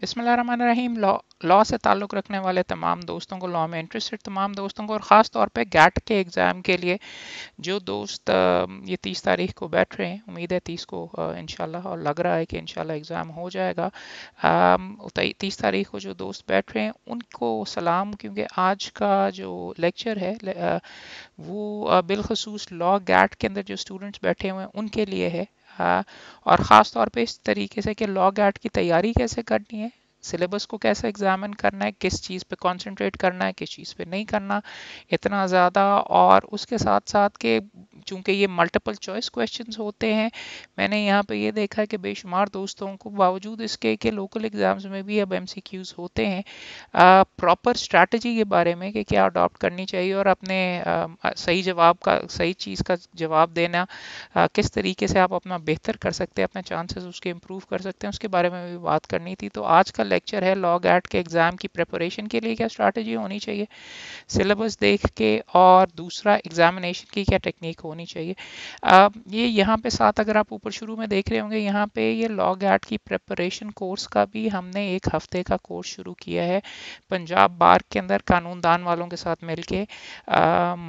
बिस्मिल्लाहिर्रहमानिर्रहीम। लॉ से ताल्लुक़ रखने वाले तमाम दोस्तों को, लॉ में इंटरेस्टेड तमाम दोस्तों को और ख़ास तौर पे गैट के एग्ज़ाम के लिए जो दोस्त ये 30 तारीख को बैठ रहे हैं, उम्मीद है 30 को इंशाल्लाह, और लग रहा है कि इंशाल्लाह एग्ज़ाम हो जाएगा। 30 तारीख को जो दोस्त बैठ रहे हैं उनको सलाम, क्योंकि आज का जो लेक्चर है वो बिलखसूस लॉ गैट के अंदर जो स्टूडेंट्स बैठे हुए हैं उनके लिए है, और ख़ास तौर पे इस तरीके से कि लॉ गैट की तैयारी कैसे करनी है, सिलेबस को कैसे एग्जामिन करना है, किस चीज़ पे कंसंट्रेट करना है, किस चीज़ पे नहीं करना इतना ज़्यादा, और उसके साथ साथ के चूँकि ये मल्टीपल चॉइस क्वेश्चंस होते हैं। मैंने यहाँ पे ये देखा कि बेशुमार दोस्तों को बावजूद इसके कि लोकल एग्ज़ाम्स में भी अब MCQs होते हैं, प्रॉपर स्ट्रैटेजी के बारे में कि क्या अडॉप्ट करनी चाहिए और अपने सही जवाब का, सही चीज़ का जवाब देना किस तरीके से आप अपना बेहतर कर सकते हैं, अपने चांसेस उसके इम्प्रूव कर सकते हैं, उसके बारे में भी बात करनी थी। तो आज का लेक्चर है लॉ गैट के एग्ज़ाम की प्रिपरेशन के लिए क्या स्ट्रैटेजी होनी चाहिए सिलेबस देख के, और दूसरा एग्जामिनेशन की क्या टेक्निक होनी चाहिए। ये यहाँ पे साथ अगर आप ऊपर शुरू में देख रहे होंगे, यहाँ पे ये लॉ गैट की प्रिपरेशन कोर्स का भी हमने 1 हफ्ते का कोर्स शुरू किया है पंजाब बार के अंदर कानूनदान वालों के साथ मिलके।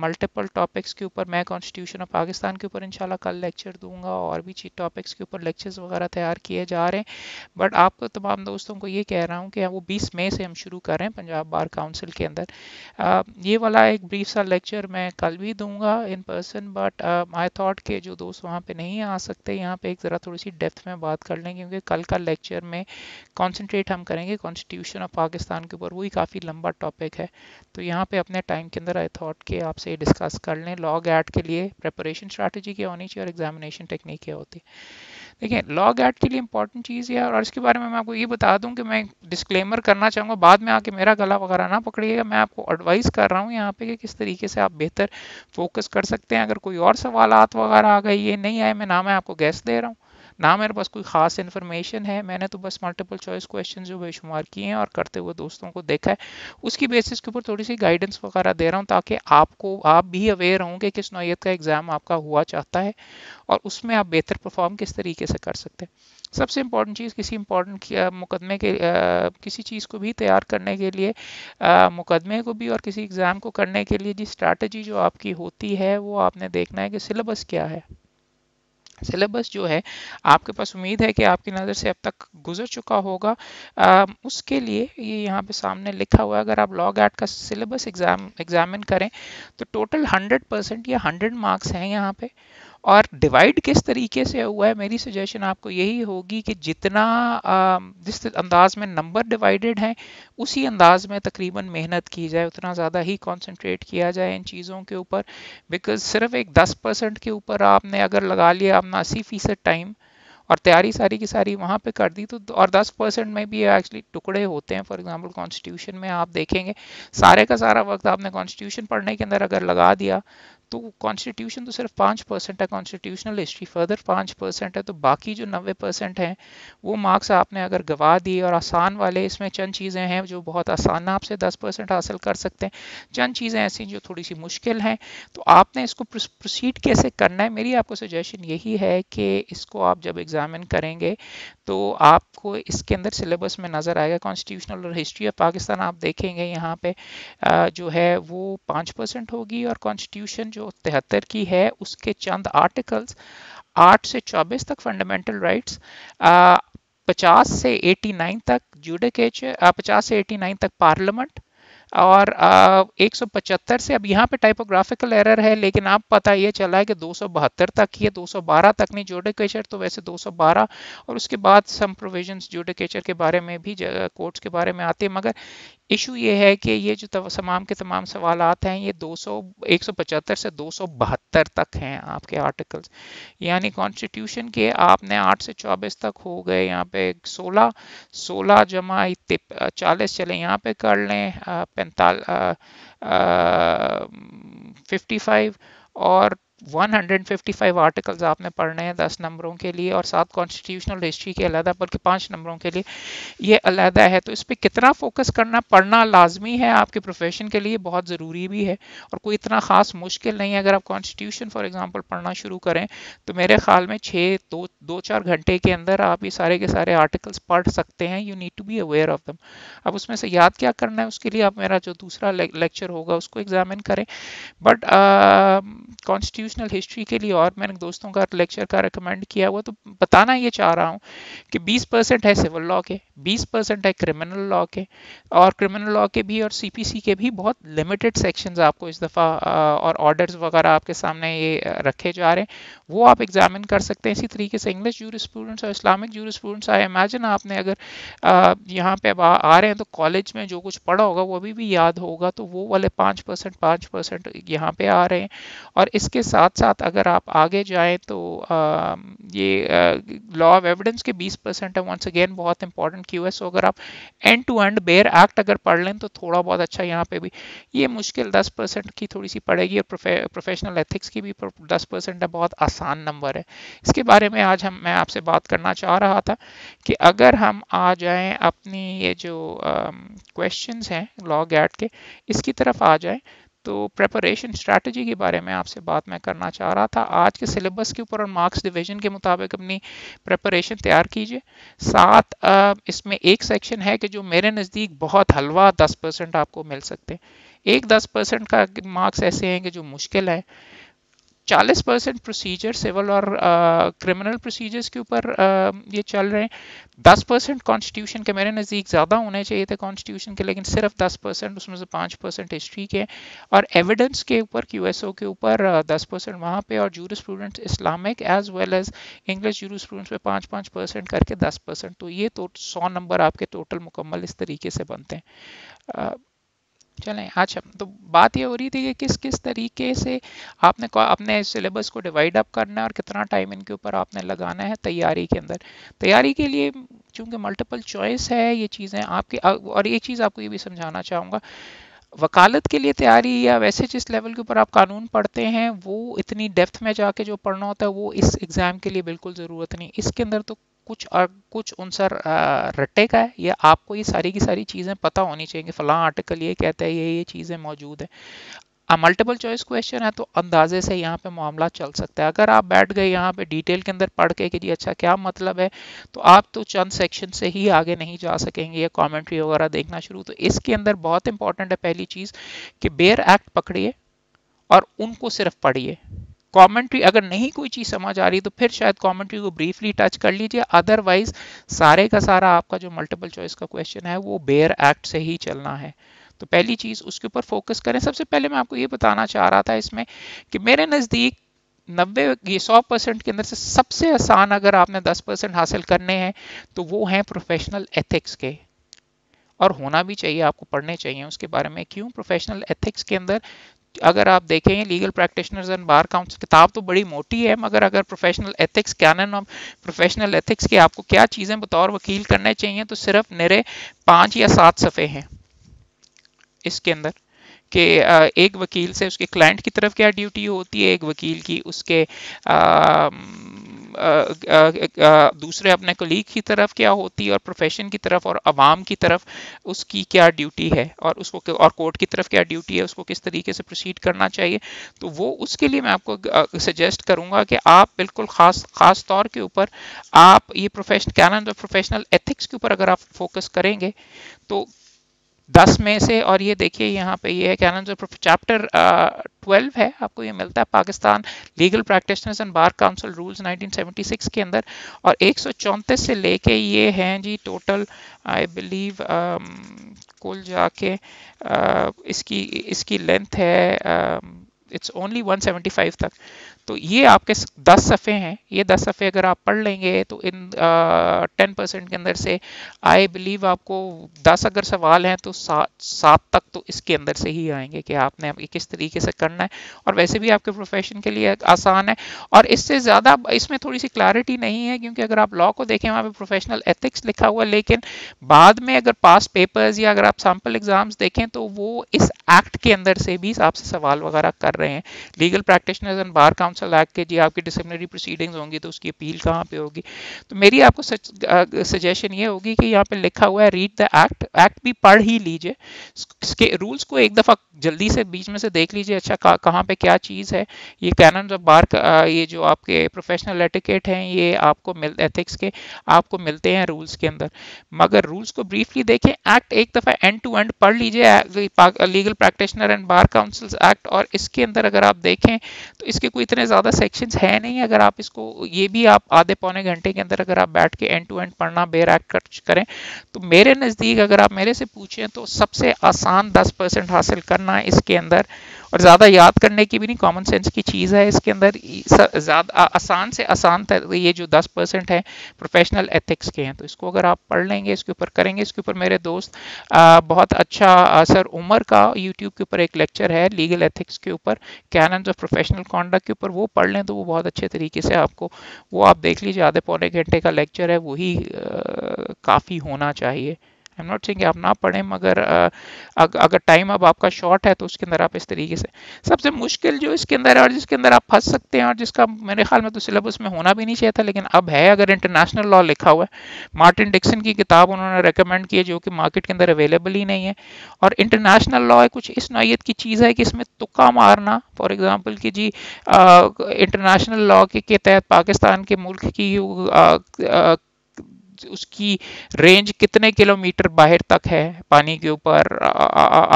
मल्टीपल टॉपिक्स के ऊपर मैं कॉन्स्टिट्यूशन ऑफ पाकिस्तान के ऊपर इंशाल्लाह कल लेक्चर दूंगा, और भी टॉपिक्स के ऊपर लेक्चर्स वगैरह तैयार किए जा रहे हैं। बट आपको तमाम दोस्तों को ये कह रहा हूँ कि वो 20 मई से हम शुरू कर रहे हैं पंजाब बार काउंसिल के अंदर। ये वाला एक ब्रीफ सा लेक्चर मैं कल भी दूंगा in person, but I thought के जो दोस्त वहाँ पे नहीं आ सकते, यहाँ पे एक ज़रा थोड़ी सी डेप्थ में बात कर लें, क्योंकि कल का लेक्चर में कॉन्सनट्रेट हम करेंगे कॉन्स्टिट्यूशन ऑफ पाकिस्तान के ऊपर, वही काफ़ी लंबा टॉपिक है। तो यहाँ पे अपने टाइम के अंदर आई थॉट के आपसे डिस्कस कर लें लॉ गैट के लिए प्रिपरेशन स्ट्रैटेजी क्या होनी चाहिए और एग्जामिनेशन टेक्निक क्या होती है। देखिए लॉ गैट के लिए इंपॉर्टेंट चीज़ है, और इसके बारे में मैं आपको ये बता दूं कि मैं डिस्क्लेमर करना चाहूँगा, बाद में आके मेरा गला वगैरह ना पकड़िएगा, मैं आपको एडवाइस कर रहा हूँ यहाँ पे कि किस तरीके से आप बेहतर फोकस कर सकते हैं। अगर कोई और सवालात वगैरह आ गए, ये नहीं आए, मैं आपको गैस दे रहा हूँ, ना मेरे पास कोई ख़ास इन्फॉर्मेशन है, मैंने तो बस मल्टीपल चॉइस क्वेश्चन जो बेशुमार किए हैं और करते हुए दोस्तों को देखा है, उसकी बेसिस के ऊपर थोड़ी सी गाइडेंस वगैरह दे रहा हूँ, ताकि आपको, आप भी अवेयर हों कि किस नौयत का एग्ज़ाम आपका हुआ चाहता है और उसमें आप बेहतर परफॉर्म किस तरीके से कर सकते हैं। सबसे इम्पॉर्टेंट चीज़, किसी इम्पॉर्टेंट मुकदमे के किसी चीज़ को भी तैयार करने के लिए, मुकदमे को भी और किसी एग्ज़ाम को करने के लिए जिस स्ट्रैटेजी जो आपकी होती है, वो आपने देखना है कि सिलेबस क्या है। सिलेबस जो है आपके पास, उम्मीद है कि आपकी नज़र से अब तक गुजर चुका होगा, उसके लिए ये यहाँ पे सामने लिखा हुआ है। अगर आप लॉ गैट का सिलेबस एग्जामिन करें तो टोटल 100% या 100 मार्क्स हैं यहाँ पे, और डिवाइड किस तरीके से हुआ है, मेरी सजेशन आपको यही होगी कि जितना जिस अंदाज में नंबर डिवाइडेड हैं उसी अंदाज में तकरीबन मेहनत की जाए, उतना ज़्यादा ही कंसंट्रेट किया जाए इन चीज़ों के ऊपर। बिकॉज सिर्फ एक 10% के ऊपर आपने अगर लगा लिया अपना 80% टाइम और तैयारी सारी की सारी वहाँ पे कर दी, तो और 10% में भी एक्चुअली टुकड़े होते हैं। फॉर एग्जांपल कॉन्स्टिट्यूशन में आप देखेंगे सारे का सारा वक्त आपने कॉन्स्टिट्यूशन पढ़ने के अंदर अगर लगा दिया, तो कॉन्स्टिट्यूशन तो सिर्फ 5% है, कॉन्स्टिट्यूशनल हिस्ट्री फर्दर 5% है, तो बाकी जो 90% हैं वो मार्क्स आपने अगर गवा दिए। और आसान वाले, इसमें चंद चीज़ें हैं जो बहुत आसान आपसे 10% हासिल कर सकते हैं, चंद चीज़ें ऐसी जो थोड़ी सी मुश्किल हैं, तो आपने इसको प्रोसीड कैसे करना है, मेरी आपको सजेशन यही है कि इसको आप जब एग्जामिन करेंगे तो आपको इसके अंदर सिलेबस में नज़र आएगा। कॉन्स्टिट्यूशनल और हिस्ट्री ऑफ पाकिस्तान आप देखेंगे यहाँ पे जो है वो 5% होगी, और कॉन्स्टिट्यूशन जो 73 की है उसके चंद आर्टिकल्स 8 से 24 तक, फंडामेंटल राइट्स 50 से 89 तक, ज्यूडिकेचर 50 से 89 तक, पार्लियामेंट, और 175 से, अब यहाँ पे टाइपोग्राफिकल एरर है लेकिन आप पता ये चला है कि 272 तक ही है, 212 तक नहीं, ज्यूडिकेचर तो वैसे 212, और उसके बाद सम प्रोविजंस ज्यूडिकेचर के बारे में भी कोर्ट्स के बारे में आते हैं। मगर इशू ये है कि ये जो तमाम के तमाम सवालात हैं ये 175 से 272 तक हैं आपके आर्टिकल्स। यानी कॉन्स्टिट्यूशन के आपने 8 से 24 तक हो गए, यहाँ पे 16 जमा 40 चले यहाँ पे कर लें 55, और 155 आर्टिकल्स आपने पढ़ने हैं 10 नंबरों के लिए और 7 कॉन्स्टिट्यूशनल हिस्ट्री के अलग बल्कि 5 नंबरों के लिए ये अलग है। तो इस पर कितना फोकस करना पढ़ना लाजमी है, आपके प्रोफेशन के लिए बहुत ज़रूरी भी है और कोई इतना ख़ास मुश्किल नहीं है। अगर आप कॉन्स्टिट्यूशन फॉर एग्जांपल पढ़ना शुरू करें तो मेरे ख्याल में 2-4 घंटे के अंदर आप ये सारे के सारे आर्टिकल्स पढ़ सकते हैं। You need to be aware of them. अब उसमें से याद क्या करना है उसके लिए आप मेरा जो दूसरा लेक्चर होगा उसको एग्जामिन करें। बट कॉन्स्टिट्यूशन हिस्ट्री के लिए और मैंने दोस्तों का लेक्चर का रिकमेंड किया हुआ, तो बताना ये चाह रहा हूँ कि 20% है सिविल लॉ के, 20% है क्रिमिनल लॉ के, और क्रिमिनल लॉ के भी और सीपीसी के भी बहुत लिमिटेड सेक्शंस आपको इस दफ़ा और ऑर्डर्स वगैरह आपके सामने ये रखे जा रहे हैं, वो आप एग्जामिन कर सकते हैं। इसी तरीके से इंग्लिश जूरिस्प्रूडेंस और इस्लामिक जूरिस्प्रूडेंस आई इमेजिन आपने अगर यहाँ पे आ रहे हैं तो कॉलेज में जो कुछ पढ़ा होगा वो अभी भी याद होगा, तो वो वाले 5% यहाँ पे आ रहे हैं। और इसके साथ अगर आप आगे जाएं तो ये लॉ ऑफ एविडेंस के 20% है, वंस अगेन बहुत इंपॉर्टेंट क्यूएस। सो अगर आप end to end bare act अगर पढ़ लें तो थोड़ा बहुत अच्छा, यहाँ पे भी ये मुश्किल 10% की थोड़ी सी पड़ेगी और प्रोफेशनल एथिक्स की भी 10% है, बहुत आसान नंबर है। इसके बारे में आज मैं आपसे बात करना चाह रहा था कि अगर हम आ जाएं अपनी ये जो क्वेश्चंस हैं लॉ गैट के इसकी तरफ आ जाएं तो प्रेपरेशन स्ट्रैटेजी के बारे में आपसे बात मैं करना चाह रहा था। आज के सिलेबस के ऊपर और मार्क्स डिवीजन के मुताबिक अपनी प्रेपरेशन तैयार कीजिए। साथ इसमें एक सेक्शन है कि जो मेरे नज़दीक बहुत हलवा 10% आपको मिल सकते हैं। एक 10% का मार्क्स ऐसे हैं कि जो मुश्किल है। 40% प्रोसीजर सिविल और क्रिमिनल प्रोसीजर्स के ऊपर ये चल रहे हैं। 10% कॉन्स्टिट्यूशन के मेरे नज़दीक ज़्यादा होने चाहिए थे कॉन्स्टिट्यूशन के, लेकिन सिर्फ 10%, उसमें से 5% हिस्ट्री के और एविडेंस के ऊपर क्यूएसओ के ऊपर 10% वहाँ पे, और jurisprudence Islamic as well as English jurisprudence पे 5-5% करके 10%। तो ये तो 100 नंबर आपके टोटल मुकम्मल इस तरीके से बनते हैं। चलें, अच्छा तो बात ये हो रही थी कि किस किस तरीके से आपने अपने सिलेबस को डिवाइड अप करना है और कितना टाइम इनके ऊपर आपने लगाना है तैयारी के अंदर। तैयारी के लिए चूंकि मल्टीपल चॉइस है ये चीज़ें आपकी, और एक चीज़ आपको ये भी समझाना चाहूँगा, वकालत के लिए तैयारी या वैसे जिस लेवल के ऊपर आप कानून पढ़ते हैं वो इतनी डेप्थ में जाके जो पढ़ना होता है वो इस एग्ज़ाम के लिए बिल्कुल ज़रूरत नहीं। इसके अंदर तो कुछ उनसर रटेगा है, या आपको ये सारी की सारी चीज़ें पता होनी चाहिए कि फलां आर्टिकल ये कहता है, ये चीज़ें मौजूद हैं। मल्टीपल चॉइस क्वेश्चन है तो अंदाजे से यहाँ पे मामला चल सकता है। अगर आप बैठ गए यहाँ पे डिटेल के अंदर पढ़ के कि जी अच्छा क्या मतलब है, तो आप तो चंद सेक्शन से ही आगे नहीं जा सकेंगे या कॉमेंट्री वगैरह देखना शुरू। तो इसके अंदर बहुत इंपॉर्टेंट है पहली चीज़ कि बेयर एक्ट पकड़िए और उनको सिर्फ पढ़िए। कमेंट्री अगर नहीं कोई चीज़ समझ आ रही तो फिर शायद कमेंट्री को ब्रीफली टच कर लीजिए, अदरवाइज सारे का सारा आपका जो मल्टीपल चॉइस का क्वेश्चन है वो बेयर एक्ट से ही चलना है। तो पहली चीज़ उसके ऊपर फोकस करें। सबसे पहले मैं आपको ये बताना चाह रहा था इसमें कि मेरे नज़दीक 100% के अंदर से सबसे आसान अगर आपने 10% हासिल करने हैं तो वो हैं प्रोफेशनल एथिक्स के, और होना भी चाहिए, आपको पढ़ने चाहिए उसके बारे में। क्यों? प्रोफेशनल एथिक्स के अंदर अगर आप देखें legal practitioners and bar council किताब तो बड़ी मोटी है, मगर अगर professional ethics canon of professional ethics के आपको क्या चीज़ें बतौर वकील करने चाहिए तो सिर्फ मेरे 5 या 7 सफ़े हैं इसके अंदर कि एक वकील से उसके क्लाइंट की तरफ क्या ड्यूटी होती है, एक वकील की उसके दूसरे अपने कोलीग की तरफ क्या होती है, और प्रोफेशन की तरफ और आवाम की तरफ उसकी क्या ड्यूटी है, और उसको और कोर्ट की तरफ क्या ड्यूटी है, उसको किस तरीके से प्रोसीड करना चाहिए। तो वो उसके लिए मैं आपको सजेस्ट करूँगा कि आप बिल्कुल ख़ास तौर के ऊपर आप ये कैनन ऑफ प्रोफेशनल एथिक्स के ऊपर अगर आप फोकस करेंगे तो 10 में से, और ये देखिए यहाँ पे ये है कैनन ऑफ चैप्टर 12 है, आपको ये मिलता है Pakistan legal practitioners and bar council rules 1976 के अंदर, और 134 से लेके ये हैं जी टोटल आई बिलीव कुल जाके इसकी लेंथ है इट्स ओनली 175 तक। तो ये आपके 10 सफ़े हैं, ये 10 सफ़े अगर आप पढ़ लेंगे तो इन 10% के अंदर से आई बिलीव आपको 10 अगर सवाल हैं तो 7 तक तो इसके अंदर से ही आएंगे कि आपने किस तरीके से करना है, और वैसे भी आपके प्रोफेशन के लिए आसान है। और इससे ज़्यादा इसमें थोड़ी सी क्लैरिटी नहीं है क्योंकि अगर आप लॉ को देखें वहाँ पर प्रोफेशनल एथिक्स लिखा हुआ, लेकिन बाद में अगर पास्ट पेपर्स या अगर आप सैम्पल एग्ज़ाम्स देखें तो वो इस एक्ट के अंदर से भी आपसे सवाल वगैरह कर रहे हैं। Legal practitioners and bar council act के जी आपकी डिसिप्लिनरी प्रोसीडिंग्स होंगी तो उसकी अपील कहाँ पे होगी। तो मेरी आपको सजेशन ये होगी कि यहाँ पे लिखा हुआ है रीड द एक्ट, एक्ट भी पढ़ ही लीजिए, इसके रूल्स को एक दफ़ा जल्दी से बीच में से देख लीजिए अच्छा कहाँ पे क्या चीज़ है। ये कैनन्स ऑफ बार, ये जो आपके प्रोफेशनल एटिकेट हैं, ये आपको एथिक्स के आपको मिलते हैं रूल्स के अंदर, मगर रूल्स को ब्रीफली देखें। एक्ट एक दफ़ा एंड टू एंड पढ़ लीजिए, legal practitioner and bar councils act, और इसके अंदर अगर आप देखें तो इसके कोई इतने ज़्यादा सेक्शंस हैं नहीं। अगर आप इसको ये भी आप आधे पौने घंटे के अंदर अगर आप बैठ के एंड टू एंड पढ़ना बेर एक्ट करें तो मेरे नज़दीक अगर आप मेरे से पूछें तो सबसे आसान 10% हासिल करना है इसके अंदर, और ज़्यादा याद करने की भी नहीं, कॉमन सेंस की चीज़ है। इसके अंदर ज़्यादा आसान से आसान ये जो 10% है प्रोफेशनल एथिक्स के हैं, तो इसको अगर आप पढ़ लेंगे, इसके ऊपर करेंगे। इसके ऊपर मेरे दोस्त बहुत अच्छा सर उमर का यूट्यूब के ऊपर एक लेक्चर है लीगल एथिक्स के ऊपर, कैनन्स ऑफ प्रोफेशनल कॉन्डक्ट के ऊपर, वो पढ़ लें तो वो बहुत अच्छे तरीके से आपको वो आप देख लीजिए। आधे पौने घंटे का लेक्चर है, वही काफ़ी होना चाहिए। I'm not saying कि आप ना पढ़ें, मगर अगर टाइम अब आपका शॉर्ट है तो उसके अंदर आप इस तरीके से सबसे मुश्किल जो इसके अंदर है और जिसके अंदर आप फंस सकते हैं और जिसका मेरे ख्याल में तो सिलेबस में होना भी नहीं चाहिए था, लेकिन अब है। अगर इंटरनेशनल लॉ लिखा हुआ है, मार्टिन डिक्सन की किताब उन्होंने रेकमेंड की है जो कि मार्केट के अंदर अवेलेबल ही नहीं है, और इंटरनेशनल लॉ है कुछ इस नौयत की चीज़ है कि इसमें तुक्का मारना, फॉर एग्ज़ाम्पल कि जी इंटरनेशनल लॉ के तहत पाकिस्तान के मुल्क की उसकी रेंज कितने किलोमीटर बाहर तक है, पानी के ऊपर,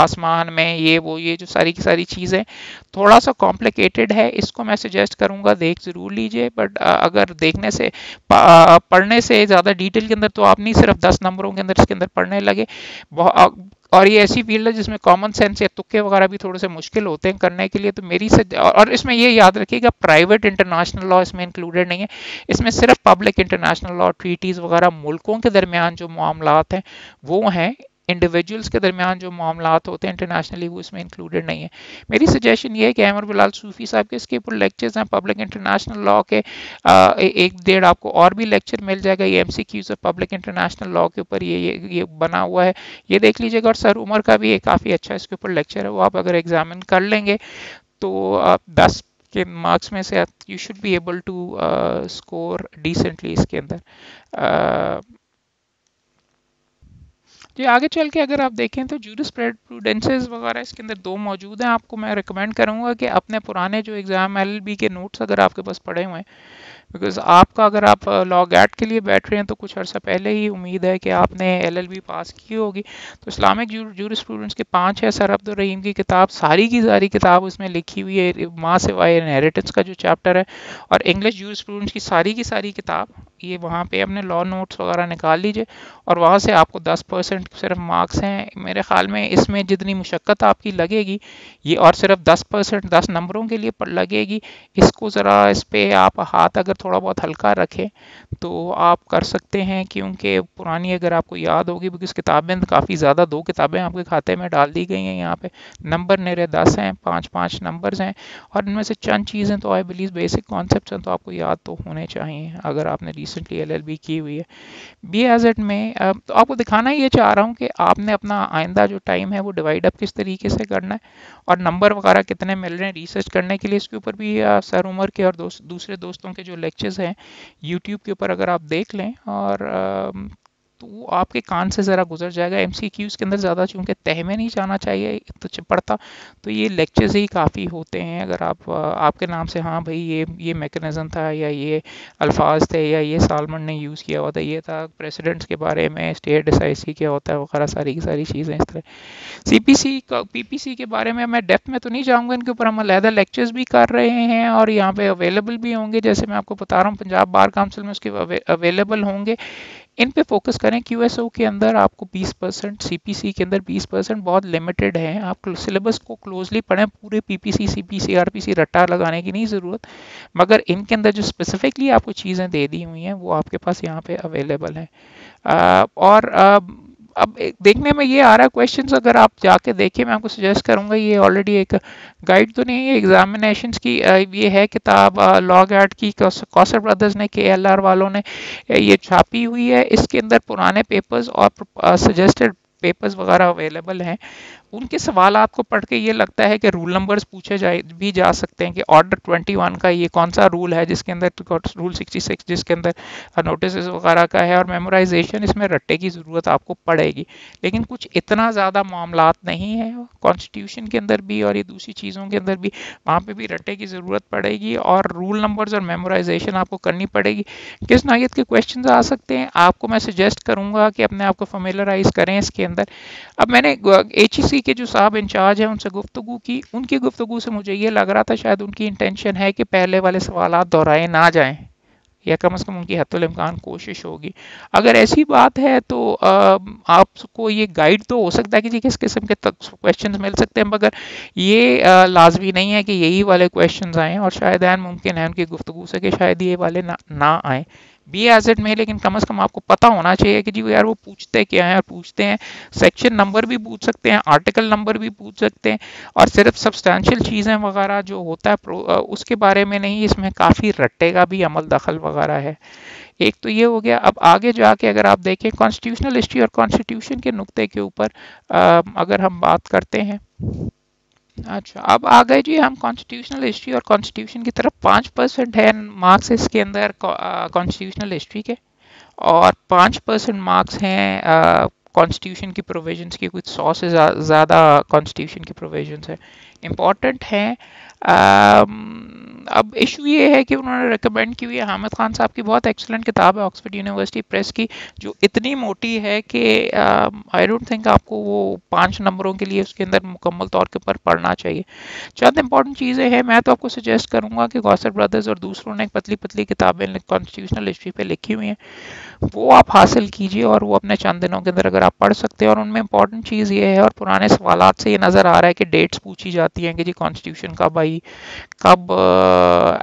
आसमान में, ये वो ये जो सारी की सारी चीज़ें थोड़ा सा कॉम्प्लिकेटेड है। इसको मैं सजेस्ट करूंगा देख ज़रूर लीजिए, बट अगर देखने से पढ़ने से ज़्यादा डिटेल के अंदर तो आप नहीं सिर्फ 10 नंबरों के अंदर इसके अंदर पढ़ने लगे। और ये ऐसी फील्ड है जिसमें कॉमन सेंस या तुक्के वगैरह भी थोड़े से मुश्किल होते हैं करने के लिए, तो मेरी से और इसमें ये याद रखिएगा प्राइवेट इंटरनेशनल लॉ इसमें इंक्लूडेड नहीं है, इसमें सिर्फ पब्लिक इंटरनेशनल लॉ, ट्रीटीज़ वगैरह, मुल्कों के दरमियान जो मामलात हैं वो हैं, इंडिविजुअल्स के दरमियान जो मामलात होते हैं इंटरनेशनली वो इसमें इंक्लूडेड नहीं है। मेरी सजेशन ये है कि अहमद बिलाल सूफी साहब के इसके ऊपर लेक्चर्स हैं पब्लिक इंटरनेशनल लॉ के, 1-1.5 आपको और भी लेक्चर मिल जाएगा। ये MCQs of public international law के ऊपर ये बना हुआ है, ये देख लीजिएगा। और सर उमर का भी एक काफ़ी अच्छा इसके ऊपर लेक्चर है, वो आप अगर एग्जामिन कर लेंगे तो आप 10 के मार्क्स में से you should be able to score decently इसके अंदर। जी आगे चल के अगर आप देखें तो जूरिस्प्रूडेंसेस वगैरह इसके अंदर 2 मौजूद हैं। आपको मैं रिकमेंड करूंगा कि अपने पुराने जो एग्ज़ाम LLB के नोट्स अगर आपके पास पड़े हुए हैं, बिकॉज़ आपका अगर आप लॉ गैट के लिए बैठ रहे हैं तो कुछ अर्सा पहले ही उम्मीद है कि आपने LLB पास की होगी। तो इस्लामिक जूरिस्प्रूडेंस के 5 है, सर अब्दुल रहीम की किताब सारी की सारी किताब उसमें लिखी हुई है, माँ सिवाय इनहेरिटेंस का जो चैप्टर है, और इंग्लिश जूरिस्प्रूडेंस की सारी किताब ये वहाँ पे अपने लॉ नोट्स वगैरह निकाल लीजिए, और वहाँ से आपको 10% सिर्फ मार्क्स हैं मेरे ख़्याल में। इसमें जितनी मुशक्क़त आपकी लगेगी ये और सिर्फ 10% 10 नंबरों के लिए लगेगी, इसको ज़रा इस पर आप हाथ अगर थोड़ा बहुत हल्का रखें तो आप कर सकते हैं, क्योंकि पुरानी अगर आपको याद होगी, बिकॉज किताबें काफ़ी ज़्यादा 2 किताबें आपके खाते में डाल दी गई हैं। यहाँ पर नंबर मेरे 10 हैं, 5-5 नंबर्स हैं, और इनमें से चंद चीज़ें तो आई बिलीव बेसिक कॉन्सेप्ट हैं तो आपको याद तो होने चाहिए अगर आपने रिसेंटली LLB की हुई है। BHEZ में तो आपको दिखाना ये चाह रहा हूँ कि आपने अपना आइंदा जो टाइम है वो डिवाइड अप किस तरीके से करना है और नंबर वगैरह कितने मिल रहे हैं रिसर्च करने के लिए। इसके ऊपर भी सर उमर के और दूसरे दोस्तों के जो लेक्चर्स हैं यूट्यूब के ऊपर अगर आप देख लें और तो वो आपके कान से ज़रा गुजर जाएगा। MCQs के अंदर ज़्यादा चूँकि तह में नहीं जाना चाहिए तो पढ़ता तो ये लेक्चर्स ही काफ़ी होते हैं। अगर आप आपके नाम से हाँ भाई ये मेकनिज़म था या ये अल्फाज थे या ये सालमन ने यूज़ किया हुआ था, ये था प्रेसिडेंट्स के बारे में, स्टेट डिसाइसी क्या होता है वगैरह सारी की सारी चीज़ें इस तरह। PPC के बारे में मैं डेप्थ में तो नहीं जाऊँगा, इनके ऊपर हम अलहदा लेक्चर्स भी कर रहे हैं और यहाँ पर अवेलेबल भी होंगे, जैसे मैं आपको बता रहा हूँ पंजाब बार काउंसिल में उसके अवेलेबल होंगे। इन पे फोकस करें। QSO के अंदर आपको 20%, CPC के अंदर 20% बहुत लिमिटेड है। आप सिलेबस को क्लोजली पढ़ें, पूरे PPC, CPC, RPC रट्टा लगाने की नहीं ज़रूरत, मगर इनके अंदर जो स्पेसिफिकली आपको चीज़ें दे दी हुई हैं वो आपके पास यहाँ पे अवेलेबल हैं। और अब देखने में ये आ रहा है क्वेश्चंस, अगर आप जाके देखें मैं आपको सजेस्ट करूंगा। ये ऑलरेडी एक गाइड तो नहीं है, एग्जामिनेशंस की ये है किताब लॉ गैट की, कौसर ब्रदर्स ने KLR वालों ने ये छापी हुई है। इसके अंदर पुराने पेपर्स और सजेस्टेड पेपर्स वगैरह अवेलेबल हैं। उनके सवाल आपको पढ़ के ये लगता है कि रूल नंबर्स पूछे जाए भी जा सकते हैं कि ऑर्डर 21 का ये कौन सा रूल है जिसके अंदर रूल 66 जिसके अंदर नोटिस वगैरह का है, और मेमोराइजेशन इसमें रट्टे की ज़रूरत आपको पड़ेगी। लेकिन कुछ इतना ज़्यादा मामलात नहीं है, कॉन्स्टिट्यूशन के अंदर भी और ये दूसरी चीज़ों के अंदर भी, वहाँ पे भी रट्टे की ज़रूरत पड़ेगी और रूल नंबर्स और मेमोराइजेशन आपको करनी पड़ेगी। किस नौइयत के क्वेश्चन आ सकते हैं आपको मैं सजेस्ट करूँगा कि अपने आप को फेमिलराइज करें इसके अंदर। अब मैंने HEC के जो साहब इंचार्ज हैं उनसे गुफ्तगू की, उनकी गुफ्तगू से मुझे ये लग रहा था शायद उनकी इंटेंशन है कि पहले वाले सवालात दोहराए ना जाएं या कम से कम उनकी हद इम्कान कोशिश होगी। अगर ऐसी बात है तो आपको ये गाइड तो हो सकता है कि जी किस किस्म के क्वेश्चंस मिल सकते हैं, मगर ये लाजमी नहीं है कि यही वाले क्वेश्चंस आएँ, और शायद ऐन मुमकिन है उनकी गुफ्तगू से कि शायद ये वाले ना आएँ बी एजेड में। लेकिन कम से कम आपको पता होना चाहिए कि जी यार वो पूछते क्या हैं, और पूछते हैं सेक्शन नंबर भी पूछ सकते हैं, आर्टिकल नंबर भी पूछ सकते हैं, और सिर्फ सब्सटेंशियल चीज़ें वगैरह जो होता है उसके बारे में नहीं, इसमें काफ़ी रट्टे का भी अमल दखल वगैरह है। एक तो ये हो गया। अब आगे जाके अगर आप देखें कॉन्स्टिट्यूशनल हिस्ट्री और कॉन्स्टिट्यूशन के नुक्ते के ऊपर अगर हम बात करते हैं, अच्छा अब आ गए जी हम कॉन्स्टिट्यूशनल हिस्ट्री और कॉन्स्टिट्यूशन की तरफ। 5% है मार्क्स इसके अंदर कॉन्स्टिट्यूशनल हिस्ट्री के, और 5% मार्क्स हैं कॉन्स्टिट्यूशन की प्रोविजंस के, कुछ 100 से ज़्यादा कॉन्स्टिट्यूशन की प्रोविजंस हैं, इम्पॉर्टेंट हैं। अब इशू ये है कि उन्होंने रिकमेंड की हुई है, हामिद खान साहब की बहुत एक्सीलेंट किताब है ऑक्सफोर्ड यूनिवर्सिटी प्रेस की, जो इतनी मोटी है कि आई डोंट थिंक आपको वो 5 नंबरों के लिए उसके अंदर मुकम्मल तौर के ऊपर पढ़ना चाहिए। चंद इंपॉर्टेंट चीज़ें हैं, मैं तो आपको सजेस्ट करूँगा कि गौसर ब्रदर्स और दूसरों ने पतली पतली किताबें कॉन्स्टिट्यूशनल हिस्ट्री पर लिखी हुई हैं, वो आप हासिल कीजिए और वो अपने चंद दिनों के अंदर अगर आप पढ़ सकते हैं। और उनमें इंपॉर्टेंट चीज़ ये है, और पुराने सवालात से ये नज़र आ रहा है कि डेट्स पूछी जाती हैं कि जी कॉन्स्टिट्यूशन कब आई, कब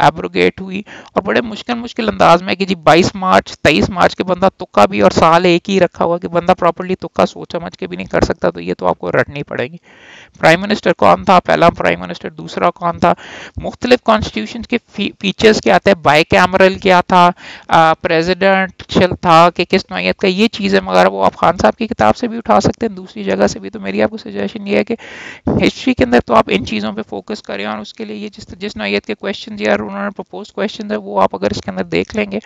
एब्रोगेट हुई, और बड़े मुश्किल अंदाज में कि जी 22 मार्च, 23 मार्च के बंदा तुक्का भी, और साल एक ही रखा हुआ कि बंदा प्रॉपर्ली तुक्का सोच समझ के भी नहीं कर सकता, तो ये तो आपको रटनी पड़ेगी। प्राइम मिनिस्टर कौन था, पहला प्राइम मिनिस्टर दूसरा कौन था, मुख्तलिफ कॉन्स्टिट्यूशन के फीचर्स क्या आते हैं, बाई कैमरल क्या था, प्रेजिडेंशियल था कि किस नौयत का, ये चीज़ें वगैरह वो आप खान साहब की किताब से भी उठा सकते हैं, दूसरी जगह से भी। तो मेरी आपको सजेशन ये है कि हिस्ट्री के अंदर तो आप इन चीज़ों पे फोकस करें, और उसके लिए ये जिस नौयत के क्वेश्चन या उन्होंने प्रपोज क्वेश्चन है वो आप अगर इसके अंदर देख लेंगे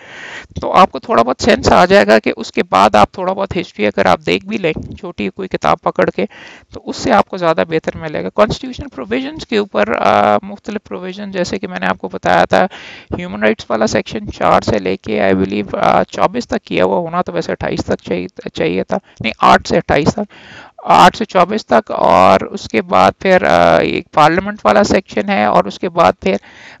तो आपको थोड़ा बहुत सेंस आ जाएगा कि उसके बाद आप थोड़ा बहुत हिस्ट्री अगर आप देख भी लें छोटी कोई किताब पकड़ के, तो उससे आपको ज़्यादा बेहतर मिलेगा। कॉन्स्टिट्यूशनल प्रोविजंस के ऊपर मुख्तलिफ प्रोविजन जैसे कि मैंने आपको बताया था, ह्यूमन राइट्स वाला सेक्शन 4 से लेके आई बिलीव 24 तक किया हुआ होना, तो वैसे 28 तक चाहिए था, नहीं 8 से 28 तक, 8 से 24 तक, और उसके बाद फिर एक पार्लियामेंट वाला सेक्शन है, और उसके बाद फिर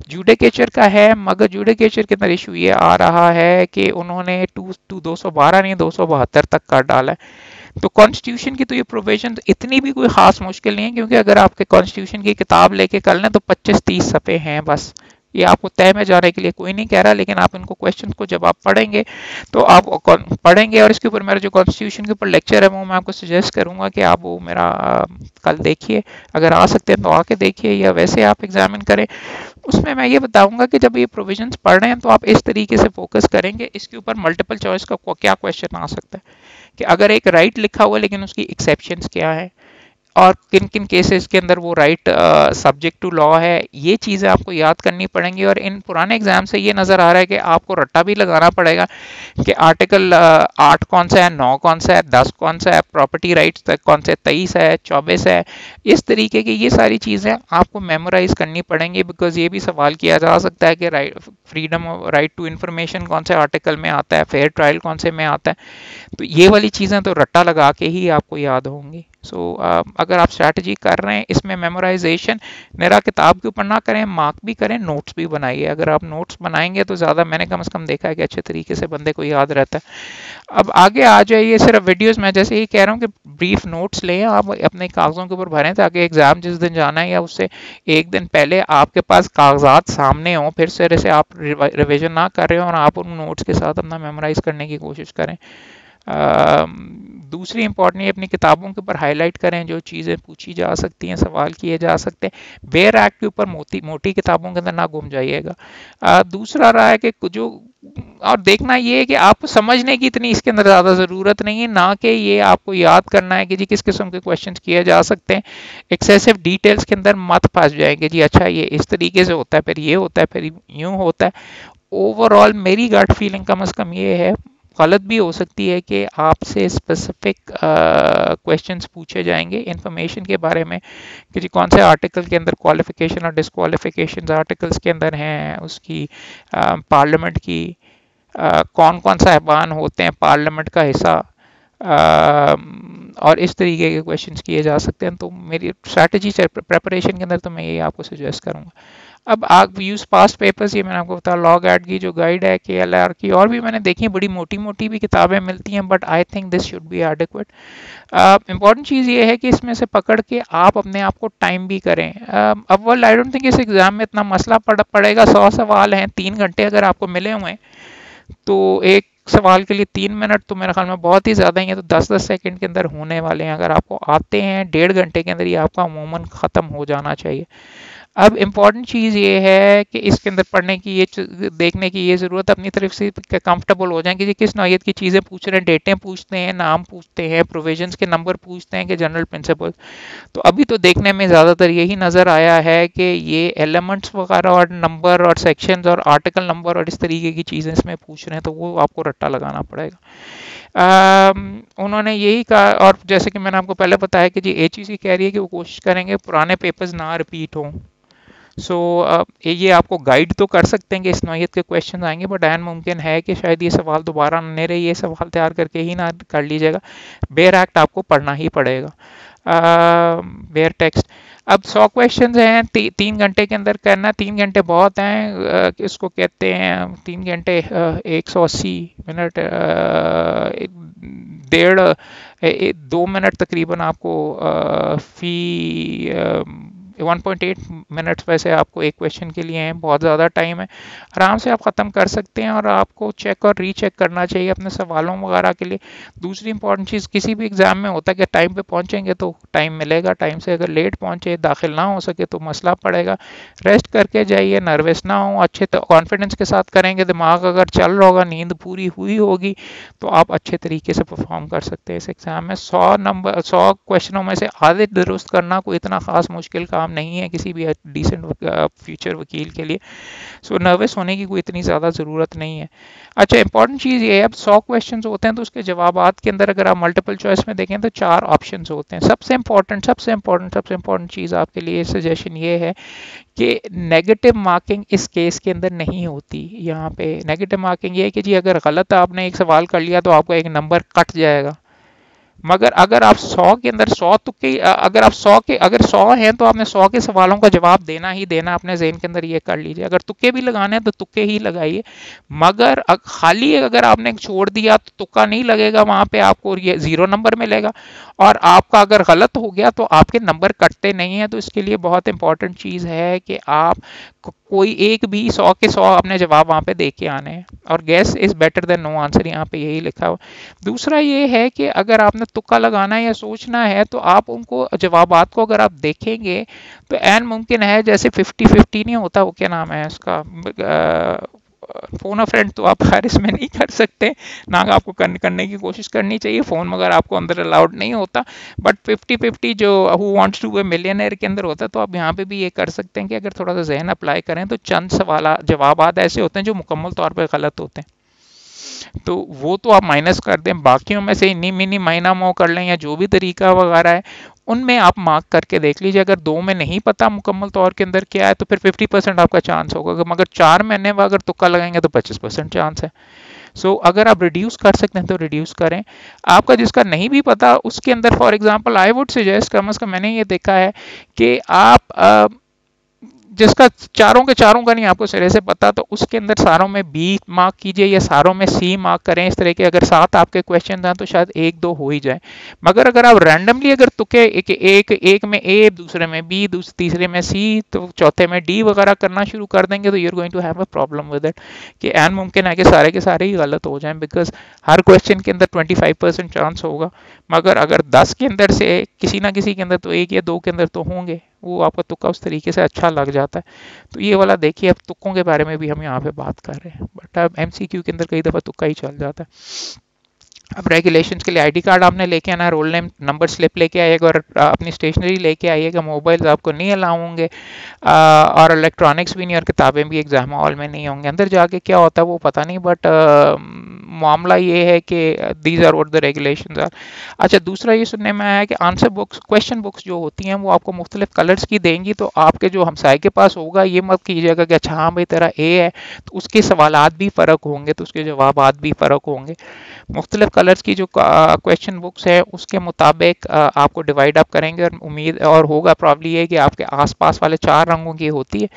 जुडिकेचर का है। मगर जुडिकेचर के अंदर इशू ये आ रहा है कि उन्होंने 212 नहीं 272 तक का डाला है। तो कॉन्स्टिट्यूशन की तो ये प्रोविजन इतनी भी कोई ख़ास मुश्किल नहीं है, क्योंकि अगर आपके कॉन्स्टिट्यूशन की किताब लेके कर लें तो 25-30 सफ़े हैं बस, ये आपको तय में जाने के लिए कोई नहीं कह रहा, लेकिन आप इनको क्वेश्चन को जब आप पढ़ेंगे तो आप पढ़ेंगे। और इसके ऊपर मेरा जो कॉन्स्टिट्यूशन के ऊपर लेक्चर है वो मैं आपको सजेस्ट करूंगा कि आप वो मेरा कल देखिए, अगर आ सकते हैं तो आके देखिए, या वैसे आप एग्जामिन करें। उसमें मैं ये बताऊंगा कि जब ये प्रोविजंस पढ़ रहे हैं तो आप इस तरीके से फोकस करेंगे, इसके ऊपर मल्टीपल चॉइस का क्या क्वेश्चन आ सकता है कि अगर एक राइट लिखा हुआ लेकिन उसकी एक्सेप्शंस क्या है, और किन किन केसेस के अंदर वो राइट सब्जेक्ट टू लॉ है, ये चीज़ें आपको याद करनी पड़ेंगी। और इन पुराने एग्जाम से ये नज़र आ रहा है कि आपको रट्टा भी लगाना पड़ेगा कि आर्टिकल 8 कौन सा है, 9 कौन सा है, 10 कौन सा है, प्रॉपर्टी राइट्स कौन से 23 है, 24 है, इस तरीके की ये सारी चीज़ें आपको मेमोराइज करनी पड़ेंगी। बिकॉज ये भी सवाल किया जा सकता है कि फ्रीडम राइट टू इन्फॉर्मेशन कौन से आर्टिकल में आता है, फेयर ट्रायल कौन से में आता है, तो ये वाली चीज़ें तो रट्टा लगा के ही आपको याद होंगी। अगर आप स्ट्रैटेजी कर रहे हैं इसमें मेमोराइजेशन मेरा किताब के ऊपर ना करें, मार्क भी करें, नोट्स भी बनाइए। अगर आप नोट्स बनाएंगे तो ज़्यादा, मैंने कम से कम देखा है कि अच्छे तरीके से बंदे को याद रहता है। अब आगे आ जाइए, सिर्फ वीडियोस में जैसे ये कह रहा हूँ कि ब्रीफ नोट्स लें, आप अपने कागज़ों के ऊपर भरें ताकि एग्ज़ाम जिस दिन जाना है या उससे एक दिन पहले आपके पास कागजात सामने हों, फिर सिरे से आप रिविज़न ना कर रहे हो, और आप उन नोट्स के साथ अपना मेमोराइज़ करने की कोशिश करें। दूसरी इंपॉर्टेंट ये अपनी किताबों के ऊपर हाईलाइट करें जो चीज़ें पूछी जा सकती हैं, सवाल किए जा सकते हैं। बेयर एक्ट के ऊपर मोटी किताबों के अंदर ना घूम जाइएगा। दूसरा रहा है कि जो और देखना ये है कि आपको समझने की इतनी इसके अंदर ज़्यादा ज़रूरत नहीं है, ना कि ये आपको याद करना है कि जी किस किस्म के क्वेश्चन किए जा सकते हैं। एक्सेसिव डिटेल्स के अंदर मत फंस जाएंगे जी अच्छा ये इस तरीके से होता है, फिर ये होता है, फिर यूँ होता है। ओवरऑल मेरी गट फीलिंग कम से कम ये है, गलत भी हो सकती है कि आपसे स्पेसिफिक क्वेश्चंस पूछे जाएंगे इंफॉर्मेशन के बारे में कि जी कौन से आर्टिकल के अंदर क्वालिफिकेशन और डिसक्वालिफिकेशन आर्टिकल्स के अंदर हैं, उसकी पार्लियामेंट की कौन कौन सा अहबान होते हैं पार्लियामेंट का हिस्सा, और इस तरीके के क्वेश्चंस किए जा सकते हैं। तो मेरी स्ट्रैटेजी प्रेपरेशन के अंदर तो मैं यही आपको सजेस्ट करूँगा। अब आप यूज़ पास्ट पेपर्स, ये मैंने आपको बताया लॉ गैट की जो गाइड है KLR की, और भी मैंने देखी बड़ी मोटी मोटी भी किताबें मिलती हैं, but I think this should be adequate. Important चीज़ ये है कि इसमें से पकड़ के आप अपने आप को टाइम भी करें। अव्वल आई डोंट थिंक इस एग्ज़ाम में इतना मसला पड़ेगा। 100 सवाल हैं, 3 घंटे अगर आपको मिले हुए हैं तो एक सवाल के लिए 3 मिनट तो मेरे ख्याल में बहुत ही ज़्यादा ही है, तो 10-10 सेकंड के अंदर होने वाले हैं। अगर आपको आते हैं 1.5 घंटे के अंदर ही आपका अमूमन ख़त्म हो जाना चाहिए। अब इम्पॉर्टेंट चीज़ ये है कि इसके अंदर पढ़ने की ये देखने की ये ज़रूरत अपनी तरफ से कंफर्टेबल हो जाए कि किस नौयत की चीज़ें पूछ रहे हैं, डेटें पूछते हैं, नाम पूछते हैं, प्रोविजंस के नंबर पूछते हैं कि जनरल प्रिंसिपल। तो अभी तो देखने में ज़्यादातर यही नज़र आया है कि ये एलिमेंट्स वगैरह और नंबर और सेक्शंस और आर्टिकल नंबर और इस तरीके की चीज़ें इसमें पूछ रहे हैं, तो वो आपको रट्टा लगाना पड़ेगा। उन्होंने यही कहा, और जैसे कि मैंने आपको पहले बताया कि जी HEC कह रही है कि वो कोशिश करेंगे पुराने पेपर्स ना रिपीट हों। ये आपको गाइड तो कर सकते हैं कि इस नौयत के क्वेश्चन आएंगे, बट एन मुमकिन है कि शायद ये सवाल दोबारा न रहे, ये सवाल तैयार करके ही ना कर लीजिएगा। बेयर एक्ट आपको पढ़ना ही पड़ेगा, बेयर टेक्स्ट। अब 100 क्वेश्चंस हैं, 3 घंटे के अंदर करना। 3 घंटे बहुत हैं, इसको कहते हैं 3 घंटे 180 मिनट, 1.5-2 मिनट तकरीबन आपको 1.8 मिनट्स वैसे आपको एक क्वेश्चन के लिए हैं। बहुत ज़्यादा टाइम है, आराम से आप ख़त्म कर सकते हैं, और आपको चेक और रीचेक करना चाहिए अपने सवालों वगैरह के लिए। दूसरी इंपॉर्टेंट चीज़ किसी भी एग्ज़ाम में होता है कि टाइम पे पहुंचेंगे तो टाइम मिलेगा, टाइम से अगर लेट पहुंचे, दाखिल ना हो सके तो मसला पड़ेगा। रेस्ट करके जाइए, नर्वस ना हो, अच्छे कॉन्फिडेंस के साथ करेंगे, दिमाग अगर चल रहा होगा, नींद पूरी हुई होगी तो आप अच्छे तरीके से परफॉर्म कर सकते हैं इस एग्ज़ाम में। 100 क्वेश्चनों में से आधे दुरुस्त करना कोई इतना ख़ास मुश्किल काम नहीं है किसी भी डिसेंट फ्यूचर वकील के लिए। सो नर्वस होने की कोई इतनी ज़्यादा ज़रूरत नहीं है। अच्छा, इंपॉर्टेंट चीज़ ये है, अब 100 क्वेश्चंस होते हैं तो उसके जवाबात के अंदर अगर आप मल्टीपल चॉइस में देखें तो 4 ऑप्शंस होते हैं। सबसे इंपॉर्टेंट चीज़ आपके लिए सजेशन ये है कि नेगेटिव मार्किंग इस केस के अंदर नहीं होती। यहाँ पे नेगेटिव मार्किंग ये है कि जी अगर गलत आपने एक सवाल कर लिया तो आपका एक नंबर कट जाएगा, मगर अगर आप 100 के अंदर 100 तुक्के, अगर 100 हैं तो आपने 100 के सवालों का जवाब देना ही देना, अपने जहन के अंदर ये कर लीजिए। अगर तुक्के भी लगाने हैं तो तुक्के ही लगाइए, मगर खाली अगर आपने छोड़ दिया तो तुक्का नहीं लगेगा, वहाँ पे आपको ये 0 नंबर मिलेगा, और आपका अगर गलत हो गया तो आपके नंबर कटते नहीं हैं। तो इसके लिए बहुत इंपॉर्टेंट चीज़ है कि आप कोई एक भी 100 के 100 अपने जवाब वहाँ पे दे के आने हैं, और guess is better than no answer, यहाँ पे यही लिखा हुआ। दूसरा ये है कि अगर आपने तुक्का लगाना है या सोचना है तो आप उनको जवाबात को अगर आप देखेंगे तो एन मुमकिन है, जैसे 50-50 नहीं होता, वो क्या नाम है उसका, फ़ोन अ फ्रेंड तो आप खैर इसमें नहीं कर सकते, ना आपको करने की कोशिश करनी चाहिए, फ़ोन मगर आपको अंदर अलाउड नहीं होता, बट 50-50 जो who wants to be millionaire के अंदर होता, तो आप यहाँ पे भी ये कर सकते हैं कि अगर थोड़ा सा जहन अप्लाई करें तो चंद सवाल जवाबात ऐसे होते हैं जो मुकम्मल तौर पर गलत होते हैं, तो वो तो आप माइनस कर दें, बाकियों में से इन्हीं मिनी माइना मो कर लें या जो भी तरीका वगैरह है उनमें आप मार्क करके देख लीजिए। अगर 2 में नहीं पता मुकम्मल तौर के अंदर क्या है तो फिर 50% आपका चांस होगा, मगर 4 महीने में अगर तुक्का लगाएंगे तो 25% चांस है। अगर आप रिड्यूस कर सकते हैं तो रिड्यूस करें। आपका जिसका नहीं भी पता उसके अंदर for example I would suggest, कम अज़ कम मैंने ये देखा है कि आप जिसका चारों का नहीं आपको सिरे से पता तो उसके अंदर सारों में B मार्क कीजिए या सारों में C मार्क करें। इस तरह के अगर 7 आपके क्वेश्चन हैं तो शायद 1-2 हो ही जाए, मगर अगर आप रैंडमली अगर तुके एक में A, दूसरे में B, तीसरे में C, तो चौथे में D वगैरह करना शुरू कर देंगे तो you are going to have a problem with it, कि एन मुमकिन है कि सारे ही गलत हो जाएं, बिकॉज हर क्वेश्चन के अंदर 25% चांस होगा, मगर अगर 10 के अंदर से किसी ना किसी के अंदर तो एक या दो के अंदर तो होंगे, वो आपका तुक्का उस तरीके से अच्छा लग जाता है। तो ये वाला देखिए, अब तुक्कों के बारे में भी हम यहाँ पे बात कर रहे हैं, बट अब MCQ के अंदर कई दफ़ा तुक्का ही चल जाता है। अब रेगुलेशंस के लिए आईडी कार्ड आपने लेके आना, रोल नेम नंबर स्लिप लेके आइएगा और अपनी स्टेशनरी लेके आइएगा। मोबाइल आपको नहीं अलाउ होंगे और इलेक्ट्रॉनिक्स भी नहीं और किताबें भी एग्जाम हॉल में नहीं होंगे। अंदर जाके क्या होता है वो पता नहीं, बट मामला ये है कि these are what the regulations are. अच्छा, दूसरा ये सुनने में आया कि आंसर बुक्स, क्वेश्चन बुक्स जो होती हैं वो आपको मुख्तलिफ कलर्स की देंगी, तो आपके जो हमसाय के पास होगा ये मत कीजिएगा कि अच्छा हाँ भाई तेरा ए है, तो उसके सवालात भी फ़र्क होंगे, तो उसके जवाबात भी फ़र्क होंगे। मुख्तलिफ कलर्स की जो क्वेश्चन बुक्स है उसके मुताबिक आपको डिवाइड अप करेंगे और उम्मीद और होगा प्रॉब्ली ये कि आपके आस पास वाले चार रंगों की होती है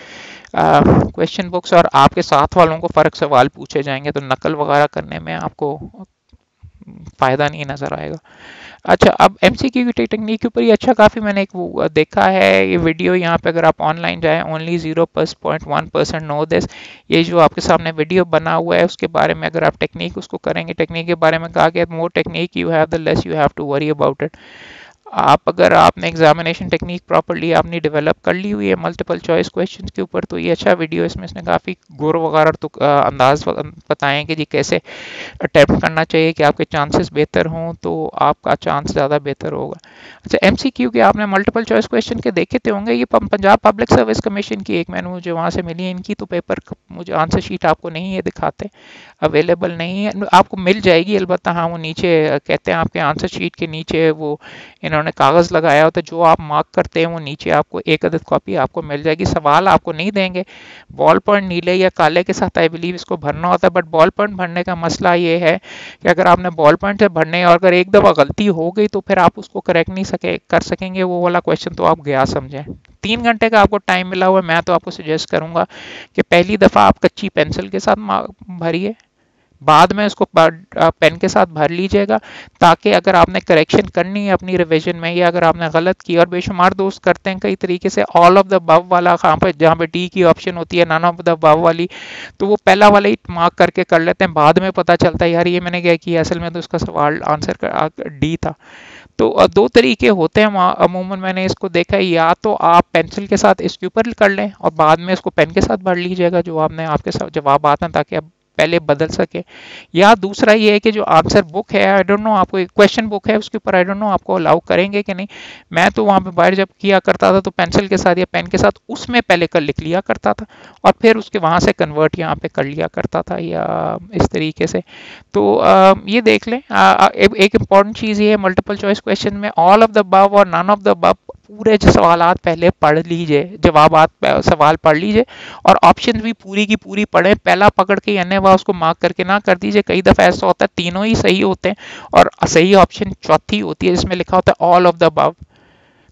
क्वेश्चन बुक्स और आपके साथ वालों को फ़र्क सवाल पूछे जाएंगे, तो नकल वगैरह करने में आपको फ़ायदा नहीं नज़र आएगा। अच्छा, अब MCQ की टेक्निक के ऊपर ये अच्छा काफ़ी मैंने एक वो देखा है, ये वीडियो यहाँ पे अगर आप ऑनलाइन जाएं, ओनली 0.1% नो दिस, ये जो आपके सामने वीडियो बना हुआ है उसके बारे में अगर आप टेक्निक उसको करेंगे, टेक्निक के बारे में कहा गया more technique you have the less you have to worry about it. आप अगर आपने एग्जामिनेशन टेक्निक प्रॉपर्ली आपने डेवलप कर ली हुई है मल्टीपल चॉइस क्वेश्चंस के ऊपर, तो ये अच्छा वीडियो, इसमें इसने काफ़ी गौर वगैरह तो अंदाज बताएं कि जी कैसे अटैम्प्ट करना चाहिए कि आपके चांसेस बेहतर हों, तो आपका चांस ज़्यादा बेहतर होगा। अच्छा, MCQ के आपने मल्टीपल चॉइस क्वेश्चन के देखे थे होंगे, ये पंजाब पब्लिक सर्विस कमीशन की एक मैंने मुझे वहाँ से मिली है इनकी, तो पेपर मुझे आंसर शीट आपको नहीं है दिखाते, अवेलेबल नहीं है, आपको मिल जाएगी अलबत्ता। हाँ, वो नीचे कहते हैं आपके आंसर शीट के नीचे वो उन्होंने कागज़ लगाया होता है, जो आप मार्क करते हैं वो नीचे आपको एक अदद कॉपी आपको मिल जाएगी। सवाल आपको नहीं देंगे, बॉल पॉइंट नीले या काले के साथ आई बिलीव इसको भरना होता है, बट बॉल पॉइंट भरने का मसला ये है कि अगर आपने बॉल पॉइंट से भरने और अगर एक दफ़ा गलती हो गई तो फिर आप उसको करेक्ट नहीं कर सकेंगे, वो वाला क्वेश्चन तो आप गया समझें। 3 घंटे का आपको टाइम मिला हुआ है, मैं तो आपको सजेस्ट करूँगा कि पहली दफ़ा आप कच्ची पेंसिल के साथ भरिए, बाद में उसको पेन के साथ भर लीजिएगा, ताकि अगर आपने करेक्शन करनी है अपनी रिवीजन में या अगर आपने गलत की, और बेशुमार दोस्त करते हैं कई तरीके से ऑल ऑफ द अबव वाला, जहाँ पे डी की ऑप्शन होती है नॉन ऑफ द अबव वाली, तो वो पहला वाला ही मार्क करके कर लेते हैं, बाद में पता चलता है यार ये मैंने क्या किया, असल में तो उसका सवाल आंसर डी था। तो 2 तरीके होते हैं अमूमन, मैंने इसको देखा है, या तो आप पेंसिल के साथ इसके ऊपर कर लें और बाद में इसको पेन के साथ भर लीजिएगा जो आपने आपके साथ जवाब आते हैं, ताकि आप पहले बदल सके, या दूसरा ये है कि जो आंसर बुक है आई डोंट नो आपको क्वेश्चन बुक है उसके ऊपर आई डोंट नो आपको अलाउ करेंगे कि नहीं। मैं तो वहाँ पे बाहर जब किया करता था तो पेंसिल के साथ या पेन के साथ उसमें पहले कर लिख लिया करता था और फिर उसके वहाँ से कन्वर्ट यहाँ पे कर लिया करता था या इस तरीके से। तो ये देख लें, एक इम्पॉर्टेंट चीज़ ये है मल्टीपल चॉइस क्वेश्चन में ऑल ऑफ द अबव और नॉन ऑफ द अबव पूरे सवालात पहले पढ़ लीजिए, जवाबात सवाल पढ़ लीजिए और ऑप्शन भी पूरी की पूरी पढ़ें, पहला पकड़ के यानी वह उसको मार्क करके ना कर दीजिए। कई दफ़ा ऐसा होता है 3 ही सही होते हैं और सही ऑप्शन चौथी होती है जिसमें लिखा होता है ऑल ऑफ द अबव,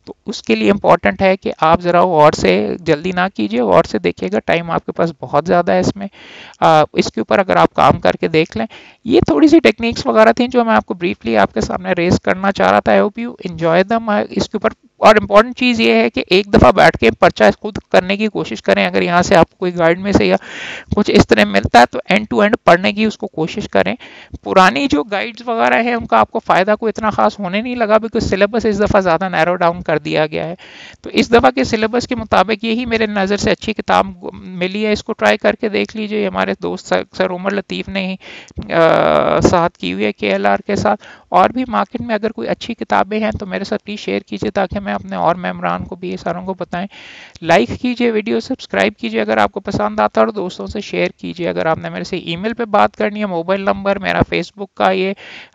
तो उसके लिए इम्पॉर्टेंट है कि आप ज़रा और से जल्दी ना कीजिए, और से देखिएगा, टाइम आपके पास बहुत ज़्यादा है इसमें। इसके ऊपर अगर आप काम करके देख लें, ये थोड़ी सी टेक्निक्स वगैरह थी जो मैं आपको ब्रीफली आपके सामने रेस करना चाह रहा था। आई होप यू एंजॉय दम। इसके ऊपर और इम्पॉर्टेंट चीज़ ये है कि एक दफ़ा बैठ के पर्चा खुद करने की कोशिश करें, अगर यहाँ से आपको कोई गाइड में से या कुछ इस तरह मिलता है तो एंड टू एंड पढ़ने की उसको कोशिश करें। पुरानी जो गाइड्स वगैरह है उनका आपको फ़ायदा कोई इतना खास होने नहीं लगा, बिकॉज सिलेबस इस दफ़ा ज़्यादा नैरो डाउन कर दिया गया है। तो इस दफ़ा के सिलेबस के मुताबिक यही मेरे नज़र से अच्छी किताब मिली है, इसको ट्राई करके देख लीजिए। हमारे दोस्त सर उमर लतीफ़ ने ही साथ की हुई है KLR के साथ, और भी मार्केट में अगर कोई अच्छी किताबें हैं तो मेरे साथ प्लीज़ शेयर कीजिए ताकि मैं अपने और मेम्बरान को भी, ये सारों को बताएं। लाइक कीजिए वीडियो, सब्सक्राइब कीजिए अगर आपको पसंद आता है और दोस्तों से शेयर कीजिए। अगर आपने मेरे से ईमेल पे बात करनी है, मोबाइल नंबर मेरा फेसबुक का ये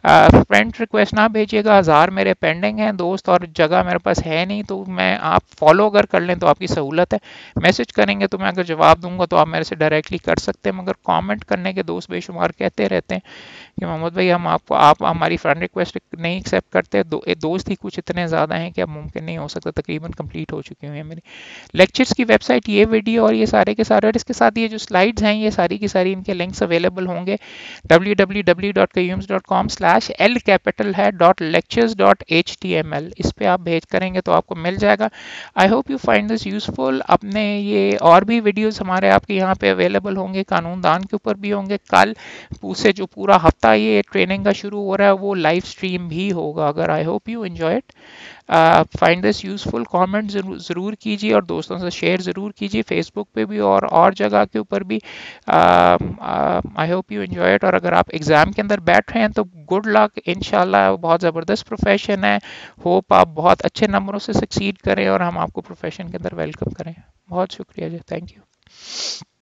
फ्रेंड रिक्वेस्ट ना भेजिएगा, 1000 मेरे पेंडिंग हैं दोस्त और जगह मेरे पास है नहीं, तो मैं आप फॉलो अगर कर लें तो आपकी सहूलत है। मैसेज करेंगे तो मैं अगर जवाब दूंगा तो आप मेरे से डायरेक्टली कर सकते हैं, मगर कॉमेंट करने के दोस्त बेशुमार कहते रहते हैं कि मोहम्मद भाई हम आपको आप हमारी फ्रेंड रिक्वेस्ट नहीं एक्सेप्ट करते, दोस्त ही कुछ इतने ज़्यादा हैं कि अब मुमकिन नहीं हो सकता, तकरीबन कंप्लीट हो चुके हैं मेरे लेक्चर्स की वेबसाइट, ये वीडियो और ये सारे के सारे और इसके साथ ये जो स्लाइड्स हैं ये सारी की सारी इनके लिंक्स अवेलेबल होंगे। www.qayyums.com/l_lectures.html इस पर आप भेज करेंगे तो आपको मिल जाएगा। I hope you find this useful. अपने ये और भी वीडियोस हमारे आपके यहाँ पे अवेलेबल होंगे, कानून दान के ऊपर भी होंगे। कल से जो पूरा हफ्ता ये ट्रेनिंग का शुरू हो रहा है वो लाइव स्ट्रीम भी होगा। अगर I hope you enjoy it, find this useful, comment ज़रूर कीजिए और दोस्तों से शेयर ज़रूर कीजिए, फेसबुक पे भी और जगह के ऊपर भी। I hope you enjoy it. और अगर आप एग्ज़ाम के अंदर बैठ रहे हैं तो गुड लक, इंशाल्लाह बहुत ज़बरदस्त प्रोफेशन है, होप आप बहुत अच्छे नंबरों से सक्सीड करें और हम आपको प्रोफेशन के अंदर वेलकम करें। बहुत शुक्रिया जी, थैंक यू।